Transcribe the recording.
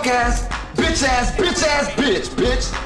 punk ass, bitch ass, bitch ass, bitch, bitch.